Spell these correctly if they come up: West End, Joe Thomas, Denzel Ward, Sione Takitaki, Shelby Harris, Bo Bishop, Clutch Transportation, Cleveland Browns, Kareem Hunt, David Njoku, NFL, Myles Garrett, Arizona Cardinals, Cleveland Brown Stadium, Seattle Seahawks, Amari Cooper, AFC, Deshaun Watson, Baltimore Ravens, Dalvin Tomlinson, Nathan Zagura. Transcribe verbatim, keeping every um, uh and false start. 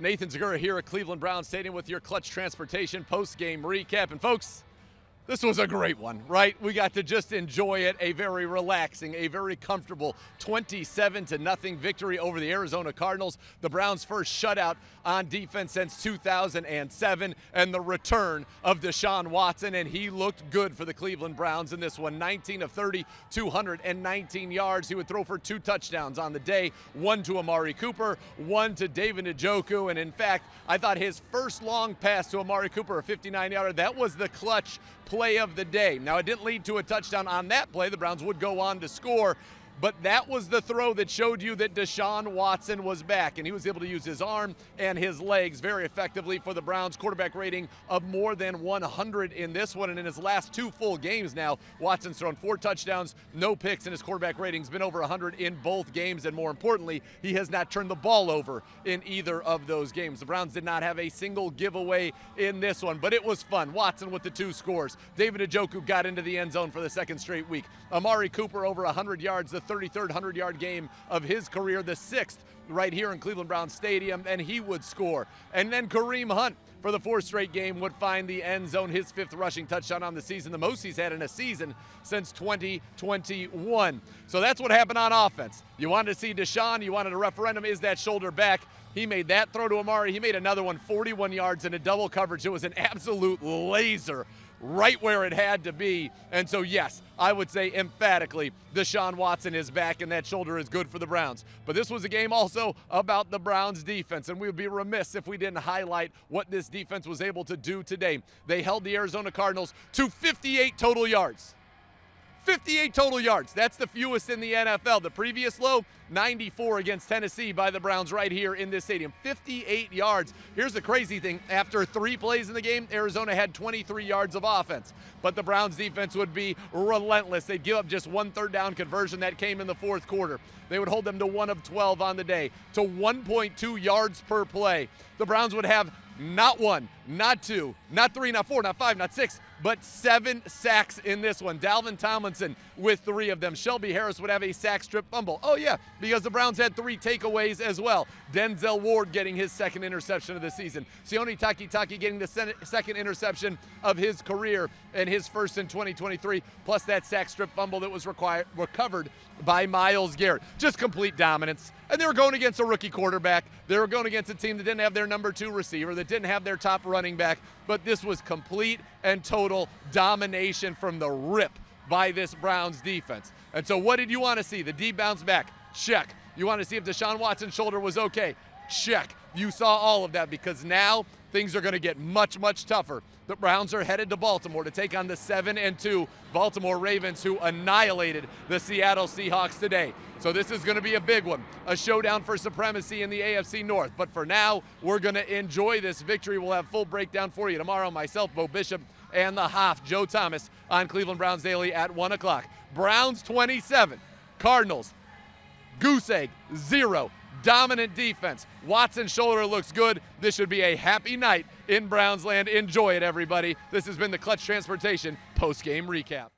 Nathan Zagura here at Cleveland Brown Stadium with your Clutch Transportation post-game recap. And folks, this was a great one, right? We got to just enjoy it. A very relaxing, a very comfortable twenty-seven to nothing victory over the Arizona Cardinals. The Browns' first shutout on defense since two thousand seven, and the return of Deshaun Watson, and he looked good for the Cleveland Browns in this one. nineteen of thirty, two hundred nineteen yards. He would throw for two touchdowns on the day, one to Amari Cooper, one to David Njoku, and in fact, I thought his first long pass to Amari Cooper, a fifty-nine yarder, that was the clutch play. play of the day. Now, it didn't lead to a touchdown on that play. The Browns would go on to score, but that was the throw that showed you that Deshaun Watson was back, and he was able to use his arm and his legs very effectively for the Browns. Quarterback rating of more than one hundred in this one, and in his last two full games now, Watson's thrown four touchdowns, no picks, and his quarterback rating's been over one hundred in both games, and more importantly, he has not turned the ball over in either of those games. The Browns did not have a single giveaway in this one, but it was fun. Watson with the two scores. David Njoku got into the end zone for the second straight week. Amari Cooper over one hundred yards, the thirty-third hundred-yard game of his career, the sixth right here in Cleveland Brown Stadium, and he would score. And then Kareem Hunt, for the fourth straight game, would find the end zone, his fifth rushing touchdown on the season, the most he's had in a season since twenty twenty-one. So that's what happened on offense. You wanted to see Deshaun, you wanted a referendum, is that shoulder back? He made that throw to Amari. He made another one, forty-one yards in a double coverage. It was an absolute laser, right where it had to be. And so, yes, I would say emphatically Deshaun Watson is back, and that shoulder is good for the Browns. But this was a game also about the Browns' defense, and we would be remiss if we didn't highlight what this defense was able to do today. They held the Arizona Cardinals to fifty-eight total yards. fifty-eight total yards. That's the fewest in the N F L. The previous low, ninety-four against Tennessee by the Browns right here in this stadium. fifty-eight yards. Here's the crazy thing. After three plays in the game, Arizona had twenty-three yards of offense. But the Browns defense would be relentless. They'd give up just one third down conversion that came in the fourth quarter. They would hold them to one of twelve on the day, to one point two yards per play. The Browns would have not one, not two, not three, not four, not five, not six, but seven sacks in this one. Dalvin Tomlinson with three of them. Shelby Harris would have a sack, strip, fumble. Oh, yeah, because the Browns had three takeaways as well. Denzel Ward getting his second interception of the season. Sione Takitaki getting the second interception of his career and his first in twenty twenty-three, plus that sack, strip, fumble that was required, recovered by Myles Garrett. Just complete dominance. And they were going against a rookie quarterback. They were going against a team that didn't have their number two receiver, that didn't have their top running back. But this was complete and total domination from the rip by this Browns defense. And so what did you want to see? The D bounce back? Check. You want to see if Deshaun Watson's shoulder was okay? Check. You saw all of that, because now things are going to get much, much tougher. The Browns are headed to Baltimore to take on the seven and two Baltimore Ravens, who annihilated the Seattle Seahawks today. So this is going to be a big one, a showdown for supremacy in the A F C North. But for now, we're going to enjoy this victory. We'll have full breakdown for you tomorrow. Myself, Bo Bishop, and the Hoff, Joe Thomas, on Cleveland Browns Daily at one o'clock. Browns twenty-seven, Cardinals, goose egg, zero. Dominant defense. Watson's shoulder looks good. This should be a happy night in Brownsland. Enjoy it, everybody. This has been the Clutch Transportation post-game recap.